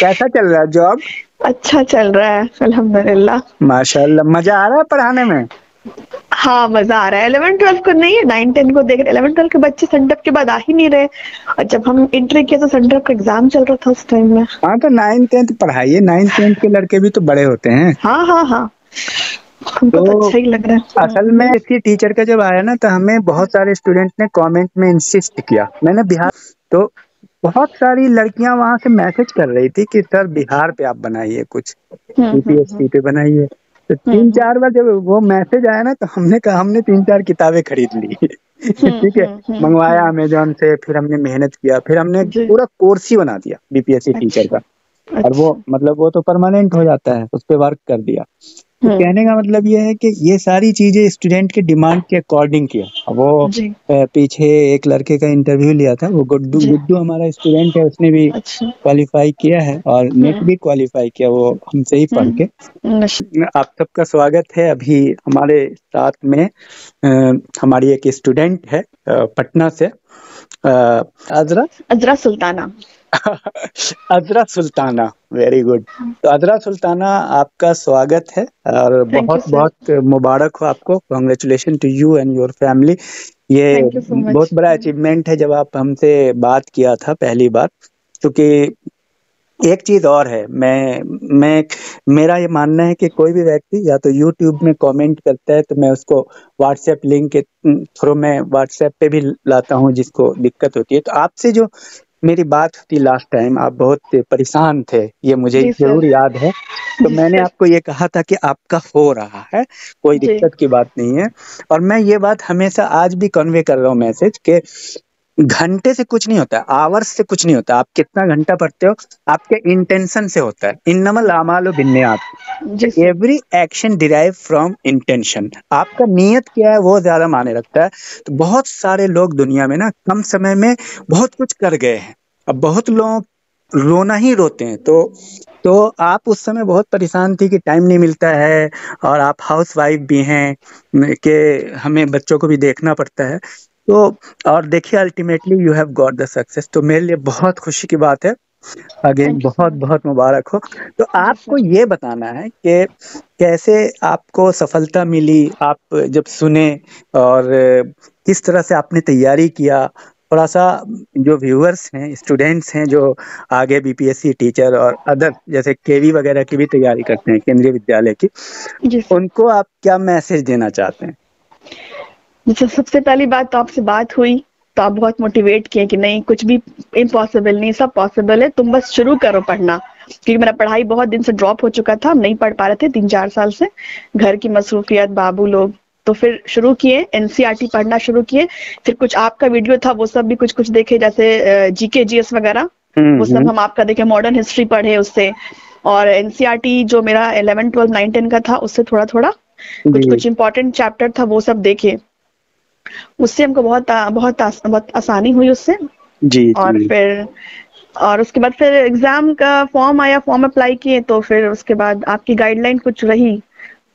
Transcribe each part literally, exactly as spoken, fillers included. कैसा चल रहा है जॉब? अच्छा चल रहा है अल्हम्दुलिल्लाह। माशाल्लाह। मजा आ रहा है पढ़ाने में? हाँ मजा आ रहा है। ग्यारह बारह को नहीं है, नौ दस को देख रहे। ग्यारह बारह के बच्चे सेंटअप के बाद आ ही नहीं रहे, और जब हम इंटर किया तो सेंटअप का एग्जाम चल रहा था उस टाइम में। हाँ तो नौ दस पढ़ाइए, नौ दस के लड़के भी तो बड़े होते हैं। हाँ हाँ हाँ हमको तो अच्छा ही लग रहा है। असल में इसकी टीचर का जब आया ना तो हमें बहुत सारे स्टूडेंट ने कमेंट में इंसिस्ट किया। मैंने बिहार तो बहुत सारी लड़कियां वहां से मैसेज कर रही थी कि सर बिहार पे आप बनाइए कुछ, बीपीएससी पे बनाइए। तो तीन चार बार जब वो मैसेज आया ना तो हमने कहा, हमने तीन चार किताबें खरीद ली ठीक है, मंगवाया अमेजोन से, फिर हमने मेहनत किया, फिर हमने पूरा कोर्स ही बना दिया बीपीएससी टीचर का। और वो मतलब वो तो परमानेंट हो जाता है, उस पर वर्क कर दिया। तो कहने का मतलब ये है कि ये सारी चीजें स्टूडेंट के डिमांड के अकॉर्डिंग किया। वो पीछे एक लड़के का इंटरव्यू लिया था, वो गुड्डू गुड्डू हमारा स्टूडेंट है, उसने भी क्वालिफाई किया है और नेट भी क्वालिफाई किया, वो हमसे ही पढ़ के। आप सबका स्वागत है। अभी हमारे साथ में आ, हमारी एक स्टूडेंट है पटना से, अजरा अजरा सुल्ताना अजरा सुल्ताना, वेरी गुड। तो अजरा सुल्ताना आपका स्वागत है और बहुत बहुत मुबारक हो आपको। Congratulation to you and your family. ये बहुत बड़ा अचीवमेंट है। जब आप हमसे बात किया था पहली बार, क्योंकि एक चीज और है, मैं मैं मेरा ये मानना है कि कोई भी व्यक्ति या तो यूट्यूब में कमेंट करता है तो मैं उसको व्हाट्सएप लिंक के थ्रू मैं व्हाट्सएप पे भी लाता हूँ जिसको दिक्कत होती है। तो आपसे जो मेरी बात होती लास्ट टाइम, आप बहुत परेशान थे, ये मुझे जरूर याद है। तो मैंने आपको ये कहा था कि आपका हो रहा है, कोई दिक्कत की बात नहीं है। और मैं ये बात हमेशा आज भी कन्वे कर रहा हूँ मैसेज के, घंटे से कुछ नहीं होता, आवर्स से कुछ नहीं होता। आप कितना घंटा पढ़ते हो आपके इंटेंशन से होता है। इन्नमल आमालो बिन्नियात, every action derive from intention. आपका नियत क्या है वो ज्यादा मायने रखता है। तो बहुत सारे लोग दुनिया में ना कम समय में बहुत कुछ कर गए हैं। अब बहुत लोग रोना ही रोते हैं। तो तो आप उस समय बहुत परेशान थी कि टाइम नहीं मिलता है, और आप हाउसवाइफ भी हैं कि हमें बच्चों को भी देखना पड़ता है। तो और देखिए ultimately you have got the success, तो मेरे लिए बहुत खुशी की बात है। अगेन बहुत बहुत मुबारक हो। तो आपको ये बताना है कि कैसे आपको सफलता मिली, आप जब सुने और किस तरह से आपने तैयारी किया। थोड़ा सा जो व्यूअर्स हैं, स्टूडेंट्स हैं जो आगे बीपीएससी टीचर और अदर जैसे केवी वगैरह की भी तैयारी करते हैं, केंद्रीय विद्यालय की, उनको आप क्या मैसेज देना चाहते हैं? सबसे पहली बात तो आपसे बात हुई तो आप बहुत मोटिवेट किए कि नहीं, कुछ भी इम्पॉसिबल नहीं, सब पॉसिबल है, तुम बस शुरू करो पढ़ना। क्योंकि मेरा पढ़ाई बहुत दिन से ड्रॉप हो चुका था, हम नहीं पढ़ पा रहे थे तीन चार साल से, घर की मसरूफियत, बाबू लोग। तो फिर शुरू किए एनसीईआरटी पढ़ना शुरू किए। फिर कुछ आपका वीडियो था वो सब भी कुछ कुछ देखे, जैसे जीके जीएस वगैरह वो सब हम आपका देखे, मॉडर्न हिस्ट्री पढ़े उससे। और एनसीईआरटी जो मेरा इलेवन ट्वेल्व नाइन टेन का था उससे थोड़ा थोड़ा कुछ कुछ इम्पोर्टेंट चैप्टर था वो सब देखे। उससे हमको बहुत बहुत आस, बहुत आसानी हुई उससे जी। और जी। फिर और उसके बाद फिर एग्जाम का फॉर्म आया, फॉर्म अप्लाई किए, तो फिर उसके बाद आपकी गाइडलाइन कुछ रही,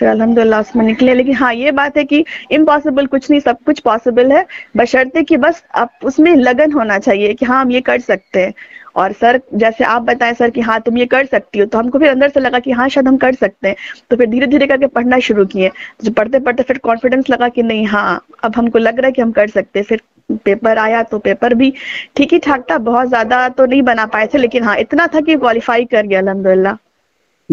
फिर अल्हम्दुलिल्लाह उसमें निकले। लेकिन हाँ ये बात है कि इम्पॉसिबल कुछ नहीं, सब कुछ पॉसिबल है, बशर्ते कि बस आप उसमें लगन होना चाहिए कि हाँ हम ये कर सकते हैं। और सर जैसे आप बताएं सर कि हाँ तुम ये कर सकती हो, तो हमको फिर अंदर से लगा कि हाँ शायद हम कर सकते हैं। तो फिर धीरे धीरे करके पढ़ना शुरू किए, तो पढ़ते पढ़ते फिर कॉन्फिडेंस लगा कि नहीं हाँ अब हमको लग रहा है कि हम कर सकते हैं। फिर पेपर आया तो पेपर भी ठीक ही ठाक था, बहुत ज्यादा तो नहीं बना पाए थे, लेकिन हाँ इतना था कि क्वालिफाई कर गया अल्हम्दुलिल्लाह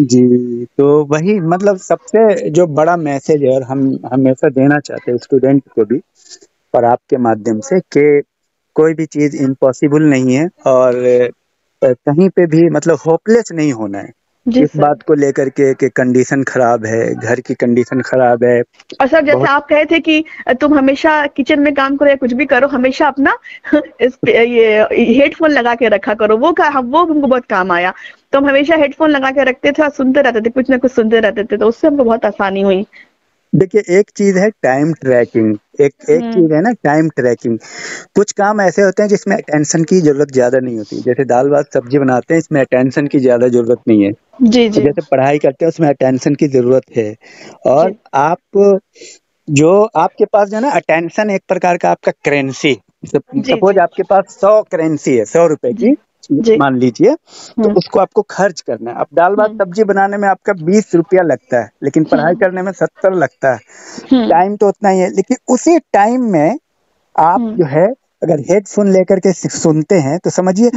जी। तो वही मतलब सबसे जो बड़ा मैसेज है और हम हमेशा देना चाहते हैं स्टूडेंट को भी और आपके माध्यम से कि कोई भी चीज़ इम्पॉसिबल नहीं है और कहीं पे भी मतलब होपलेस नहीं होना है इस बात को लेकर के कि कंडीशन खराब है, घर की कंडीशन खराब है। और सर जैसे आप कहे थे कि तुम हमेशा किचन में काम करो या कुछ भी करो, हमेशा अपना ये हेडफोन लगा के रखा करो, वो वो हमको बहुत काम आया। तो हम हमेशा हेडफोन लगा के रखते थे और सुनते रहते थे, कुछ ना कुछ सुनते रहते थे, तो उससे हमको बहुत आसानी हुई। देखिए एक चीज है टाइम ट्रैकिंग, एक एक चीज है ना टाइम ट्रैकिंग। कुछ काम ऐसे होते हैं जिसमें अटेंशन की जरूरत ज्यादा नहीं होती, जैसे दाल भात सब्जी बनाते हैं, इसमें अटेंशन की ज्यादा जरूरत नहीं है जी जी। जैसे पढ़ाई करते हैं उसमें अटेंशन की जरूरत है। और आप जो आपके पास जो है ना अटेंशन एक प्रकार का आपका करेंसी, सपोज आपके पास सौ करेंसी है, सौ रुपए की, मान लीजिए, तो उसको आपको खर्च करना है। अब दाल भात सब्जी बनाने में आपका बीस रुपया लगता है, लेकिन पढ़ाई करने में सत्तर लगता है। टाइम तो उतना ही है, लेकिन उसी टाइम में आप जो है अगर हेडफोन लेकर के सुनते हैं तो समझिए,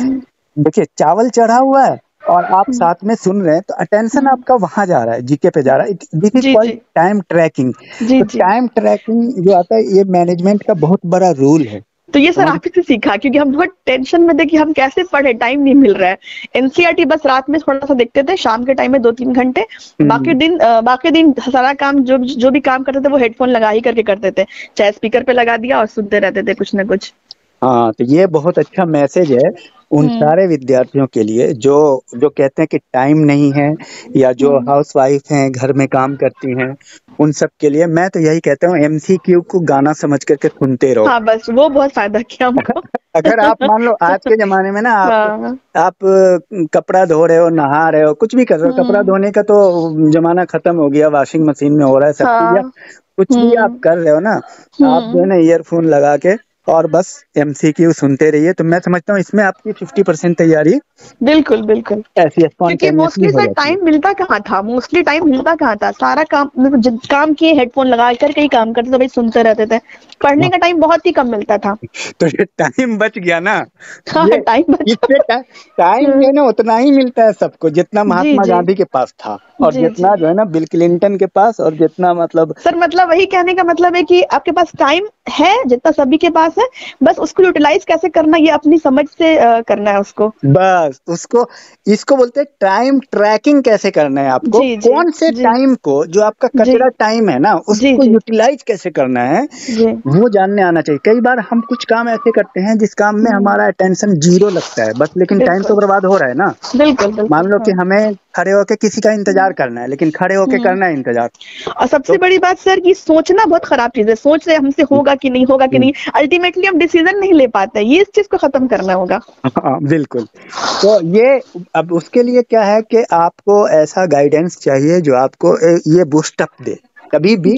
देखिए चावल चढ़ा हुआ है और आप साथ में सुन रहे हैं, तो अटेंशन आपका वहां जा रहा है, जीके पे जा रहा है। This is called time tracking. तो टाइम ट्रैकिंग जो आता है, ये मैनेजमेंट का बहुत बड़ा रूल है। तो ये सर आप ही से सीखा, क्योंकि हम बहुत टेंशन में थे कि हम कैसे पढ़े, टाइम नहीं मिल रहा है। एनसीईआरटी बस रात में थोड़ा सा देखते थे, शाम के टाइम में दो तीन घंटे, बाकी दिन बाकी दिन सारा काम जो जो भी काम करते थे वो हेडफोन लगा ही करके करते थे, चाहे स्पीकर पे लगा दिया और सुनते रहते थे कुछ ना कुछ। हाँ, तो ये बहुत अच्छा मैसेज है उन सारे विद्यार्थियों के लिए जो जो कहते हैं कि टाइम नहीं है, या जो हाउसवाइफ हैं, घर में काम करती हैं, उन सब के लिए मैं तो यही कहता हूँ, एमसीक्यू को गाना समझ करके सुनते रहो। हाँ, बस वो बहुत फायदा किया हमको। अगर आप मान लो आज के जमाने में ना, आप आप कपड़ा धो रहे हो, नहा रहे हो, कुछ भी कर रहे हो, कपड़ा धोने का तो जमाना खत्म हो गया, वॉशिंग मशीन में हो रहा है सब चीज। कुछ भी आप कर रहे हो ना, आप जो है ना ईयरफोन लगा के और बस एमसीक्यू सुनते रहिए। तो मैं समझता हूँ इसमें आपकी पचास परसेंट तैयारी बिल्कुल बिल्कुल ऐसी, क्योंकि मोस्टली सर टाइम मिलता कहाँ था, मोस्टली टाइम मिलता कहाँ था, सारा काम काम किए, हेडफोन लगा कर कहीं काम करते थे, भाई सुनते रहते थे, पढ़ने का टाइम बहुत ही कम मिलता था। तो ये टाइम बच गया ना। हाँ, टाइम टाइम जो है ना उतना ही मिलता है सबको, जितना महात्मा गांधी के पास था, और जितना जो है ना बिल क्लिंटन के पास, और जितना मतलब सर मतलब वही कहने का मतलब है कि आपके पास टाइम है जितना सभी के पास है, बस उसको यूटिलाइज कैसे करना, ये अपनी समझ से करना है उसको। बस उसको इसको बोलते हैं टाइम ट्रैकिंग, कैसे करना है आपको, जी, कौन से टाइम को, जो आपका कचरा टाइम है ना, उसको यूटिलाइज कैसे करना है वो जानने आना चाहिए। कई बार हम कुछ काम ऐसे करते हैं जिस काम में हमारा अटेंशन जीरो लगता है बस, लेकिन टाइम तो बर्बाद हो रहा है ना। बिल्कुल, मान लो कि हमें खड़े होके किसी का इंतजार करना है, लेकिन खड़े होके करना है इंतजार। और सबसे तो, बड़ी बात सर कि सोचना बहुत खराब चीज है, सोच रहे हमसे होगा कि नहीं होगा कि नहीं, अल्टीमेटली हम डिसीजन नहीं ले पाते, ये इस चीज को खत्म करना होगा। हाँ बिल्कुल। तो ये अब उसके लिए क्या है कि आपको ऐसा गाइडेंस चाहिए जो आपको ये बूस्टअप दे, कभी भी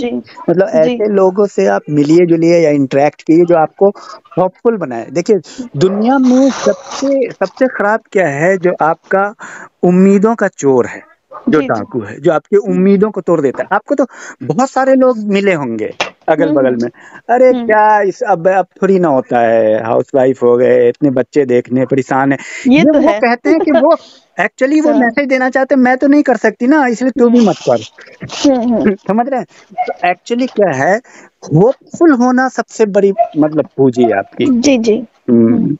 मतलब ऐसे लोगों से आप मिलिए जुलिए या इंटरेक्ट कीजिए जो आपको होपफुल बनाए। देखिए दुनिया में सबसे सबसे खराब क्या है, जो आपका उम्मीदों का चोर है, जो डाकू है, जो आपकी उम्मीदों को तोड़ देता है। आपको तो बहुत सारे लोग मिले होंगे अगल बगल में, अरे क्या इस अब अब थोड़ी ना होता है, हाउसवाइफ हो गए, इतने बच्चे देखने, परेशान है, ये, ये तो वो है। कहते हैं कि वो एक्चुअली वो मैसेज देना चाहते हैं, मैं तो नहीं कर सकती ना, इसलिए तू भी मत कर। समझ रहे हैं? तो एक्चुअली क्या है, होपफुल होना सबसे बड़ी मतलब पूंजी है आपकी। जी जी।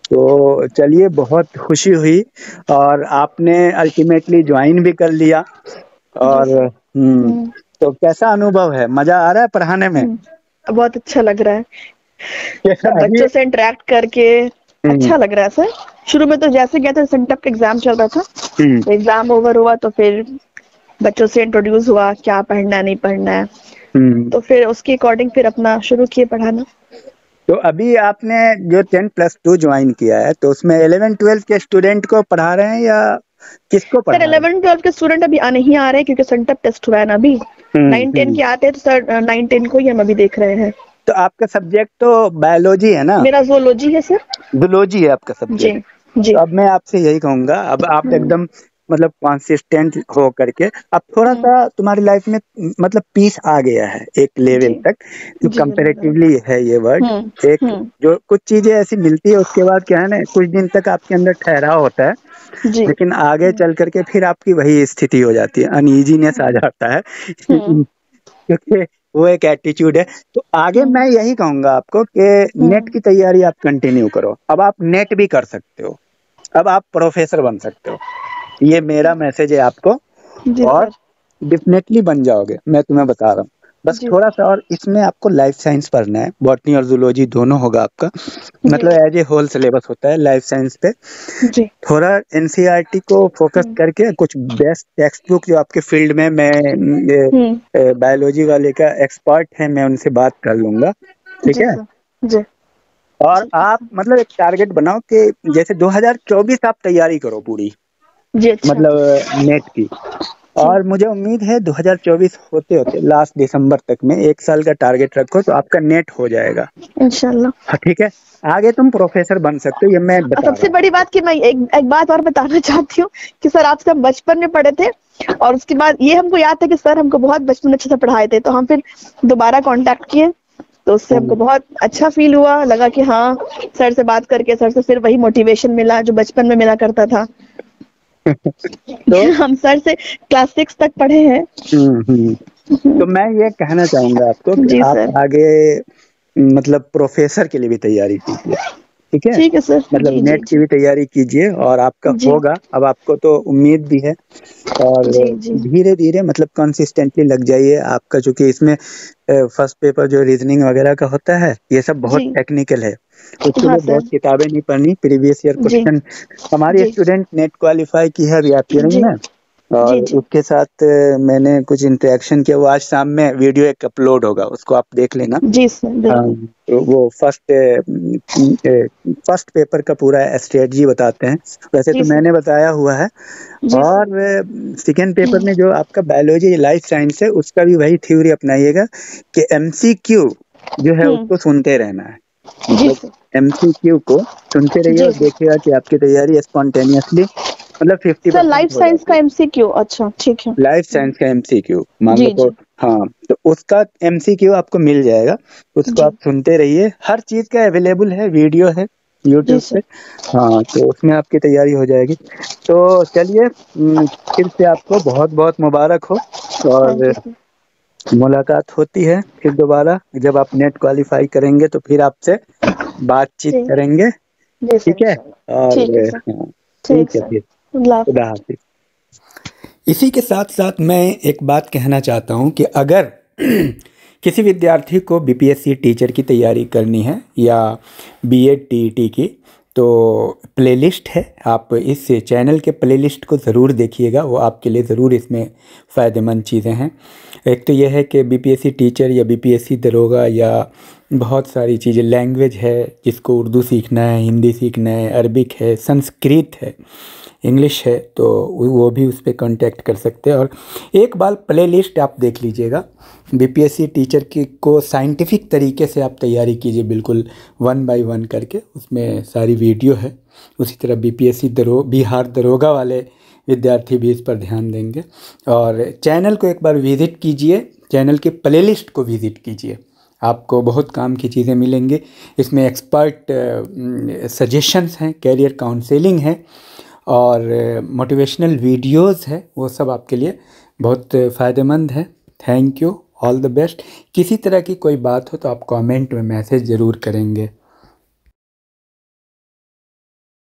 तो चलिए बहुत खुशी हुई, और आपने अल्टीमेटली ज्वाइन भी कर लिया, और तो कैसा अनुभव है, मजा आ रहा है पढ़ाने में? बहुत अच्छा लग रहा है बच्चों से इंटरेक्ट करके, अच्छा लग रहा है सर। शुरू में तो जैसे गया था, सेंटअप का एग्जाम चल रहा था, एग्जाम ओवर हुआ तो फिर बच्चों से इंट्रोड्यूस हुआ, क्या पढ़ना है नहीं पढ़ना है, तो फिर उसके अकॉर्डिंग फिर अपना शुरू किए पढ़ाना। तो अभी आपने जो टेन प्लस टू ज्वाइन किया है, तो उसमें इलेवन ट्वेल्व के स्टूडेंट को पढ़ा रहे हैं या किसको पढ़ा? सर इलेवन ट्वेल्व के स्टूडेंट अभी आ नहीं आ रहे क्योंकि सेंटअप टेस्ट हुआ है ना, अभी नाइन टेन के आते हैं, तो सर नाइन टेन को ही हम अभी देख रहे हैं। तो आपका सब्जेक्ट तो बायोलॉजी है ना? मेरा ज़ूलॉजी है सर। ज़ूलॉजी है आपका सब्जेक्ट। जी जी। तो अब मैं आपसे यही कहूंगा, अब आप एकदम मतलब कंसिस्टेंट हो करके, अब थोड़ा सा तुम्हारी लाइफ में मतलब पीस आ गया है एक लेवल तक, तो कंपैरेटिवली है ये वर्ड, एक जो कुछ चीजें ऐसी मिलती है, उसके बाद क्या है ना, कुछ दिन तक आपके अंदर ठहराव होता है, लेकिन आगे चल करके फिर आपकी वही स्थिति हो जाती है, अनईजीनेस आ जाता है, क्योंकि वो एक एटीट्यूड है। तो आगे मैं यही कहूंगा आपको कि नेट की तैयारी आप कंटिन्यू करो, अब आप नेट भी कर सकते हो, अब आप प्रोफेसर बन सकते हो, ये मेरा मैसेज है आपको, और डेफिनेटली बन जाओगे, मैं तुम्हें बता रहा हूँ। बस थोड़ा सा, और इसमें आपको लाइफ साइंस पढ़ना है, बॉटनी और जूलॉजी दोनों होगा आपका, मतलब एज ए होल सिलेबस होता है लाइफ साइंस पे। थोड़ा एनसीईआरटी को फोकस करके कुछ बेस्ट टेक्स्ट बुक जो आपके फील्ड में, मैं बायोलॉजी वाले का एक्सपर्ट है, मैं उनसे बात कर लूंगा, ठीक है? जी। और आप मतलब एक टारगेट बनाओ कि जैसे दो हजार चौबीस आप तैयारी करो पूरी, मतलब नेट की, और मुझे उम्मीद है दो हज़ार चौबीस होते होते लास्ट दिसंबर तक में एक साल का टारगेट रखो तो आपका नेट हो जाएगा इंशाल्लाह। ठीक है, आगे तुम प्रोफेसर बन सकते हो, ये मैं बता रहा हूं। सबसे बड़ी बात कि मैं एक एक बात और बताना चाहती हूँ कि सर आपसे हम बचपन में पढ़े थे और उसके बाद ये हमको याद था कि सर हमको बहुत बचपन में अच्छे से पढ़ाए थे, तो हम फिर दोबारा कॉन्टेक्ट किए तो उससे हमको बहुत अच्छा फील हुआ, लगा कि हाँ सर से बात करके सर से फिर वही मोटिवेशन मिला जो बचपन में मिला करता था। तो हम सर से क्लास सिक्स तक पढ़े हैं। तो मैं ये कहना चाहूंगा आपको कि आप आगे मतलब प्रोफेसर के लिए भी तैयारी कीजिए। ठीक है, ठीक है सर, मतलब नेट की भी तैयारी कीजिए और आपका होगा। अब आपको तो उम्मीद भी है और धीरे धीरे मतलब कंसिस्टेंटली लग जाइए। आपका चूंकि इसमें फर्स्ट पेपर जो रीजनिंग वगैरह का होता है ये सब बहुत टेक्निकल है, उसके लिए बहुत किताबें नहीं पढ़नी। प्रीवियस ईयर क्वेश्चन हमारे स्टूडेंट नेट क्वालिफाई की है व्यापियरिंग में और उसके साथ मैंने कुछ इंटरेक्शन किया, वो आज शाम में वीडियो एक अपलोड होगा, उसको आप देख लेना। जी सर, वो फर्स्ट फर्स्ट पेपर का पूरा स्ट्रेटजी बताते हैं, वैसे तो मैंने बताया हुआ है। और सेकेंड पेपर में जो आपका बायोलॉजी लाइफ साइंस है उसका भी वही थ्योरी अपनाइएगा कि एमसीक्यू जो है उसको सुनते रहना है, एमसीक्यू को सुनते रहिए और देखिएगा कि आपकी तैयारी स्पॉन्टेनियसली मतलब फिफ्टी परसेंट लाइफ साइंस का एमसीक्यू। अच्छा ठीक है, लाइफ साइंस का एमसीक्यू मान लो, हाँ तो उसका एमसीक्यू आपको मिल जाएगा, उसको आप सुनते रहिए। हर चीज का अवेलेबल है, वीडियो है यूट्यूब पे, हाँ तो उसमें आपकी तैयारी हो जाएगी। तो चलिए फिर से आपको बहुत बहुत मुबारक हो और मुलाकात होती है फिर दोबारा जब आप नेट क्वालिफाई करेंगे तो फिर आपसे बातचीत करेंगे। ठीक है, और ठीक है, खुदा हाफिज। इसी के साथ साथ मैं एक बात कहना चाहता हूं कि अगर किसी विद्यार्थी को बीपीएससी टीचर की तैयारी करनी है या बीएटीटी की तो प्लेलिस्ट है, आप इस चैनल के प्लेलिस्ट को ज़रूर देखिएगा, वो आपके लिए ज़रूर इसमें फ़ायदेमंद चीज़ें हैं। एक तो यह है कि बीपीएससी टीचर या बीपीएससी दरोगा या बहुत सारी चीज़ें, लैंग्वेज है जिसको उर्दू सीखना है, हिंदी सीखना है, अरबिक है, संस्कृत है, इंग्लिश है, तो वो भी उस पर कॉन्टैक्ट कर सकते हैं। और एक बार प्लेलिस्ट आप देख लीजिएगा, बीपीएससी टीचर की को साइंटिफिक तरीके से आप तैयारी कीजिए, बिल्कुल वन बाय वन करके, उसमें सारी वीडियो है। उसी तरह बीपीएससी दरो बिहार दरोगा वाले विद्यार्थी भी इस पर ध्यान देंगे। और चैनल को एक बार विज़िट कीजिए, चैनल के प्लेलिस्ट को विज़िट कीजिए, आपको बहुत काम की चीज़ें मिलेंगी। इसमें एक्सपर्ट सजेशंस हैं, कैरियर काउंसलिंग है और मोटिवेशनल वीडियोस है, वो सब आपके लिए बहुत फ़ायदेमंद है। Thank you, all the best. किसी तरह की कोई बात हो तो आप कमेंट में मैसेज ज़रूर करेंगे।